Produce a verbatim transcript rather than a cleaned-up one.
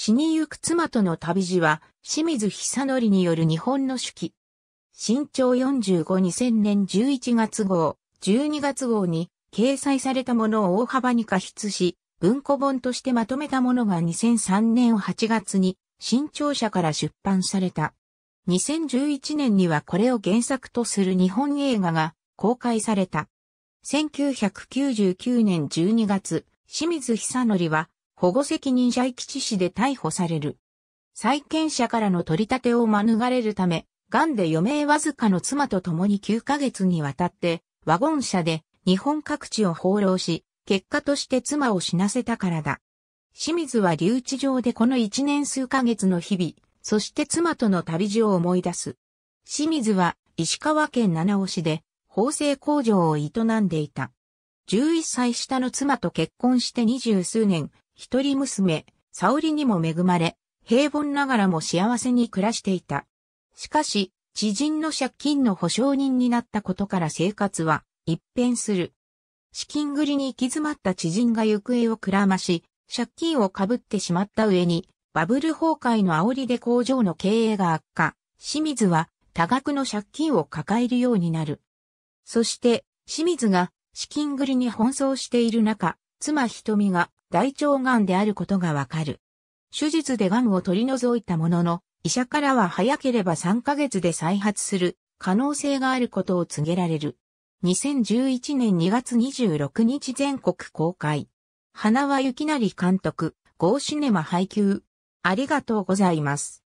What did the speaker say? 死にゆく妻との旅路は、清水久則による日本の手記。新潮よんじゅうご、にせんねんじゅういちがつ号、じゅうにがつ号に掲載されたものを大幅に加筆し、文庫本としてまとめたものがにせんさんねんはちがつに新潮社から出版された。にせんじゅういちねんにはこれを原作とする日本映画が公開された。せんきゅうひゃくきゅうじゅうきゅうねんじゅうにがつ、清水久則は保護責任者遺棄致死で逮捕される。債権者からの取り立てを免れるため、癌で余命わずかの妻と共にきゅうかげつにわたってワゴン車で日本各地を放浪し、結果として妻を死なせたからだ。清水は留置場でこの一年数ヶ月の日々、そして妻との旅路を思い出す。清水は石川県七尾市で縫製工場を営んでいた。じゅういっさい下の妻と結婚して二十数年、一人娘、沙織にも恵まれ、平凡ながらも幸せに暮らしていた。しかし、知人の借金の保証人になったことから生活は一変する。資金繰りに行き詰まった知人が行方をくらまし、借金をかぶってしまった上に、バブル崩壊の煽りで工場の経営が悪化、清水は多額の借金を抱えるようになる。そして、清水が資金繰りに奔走している中、妻瞳が大腸癌であることがわかる。手術で癌を取り除いたものの、医者からは早ければさんかげつで再発する可能性があることを告げられる。にせんじゅういちねんにがつにじゅうろくにち全国公開。塙幸成監督、ゴーシネマ配給。ありがとうございます。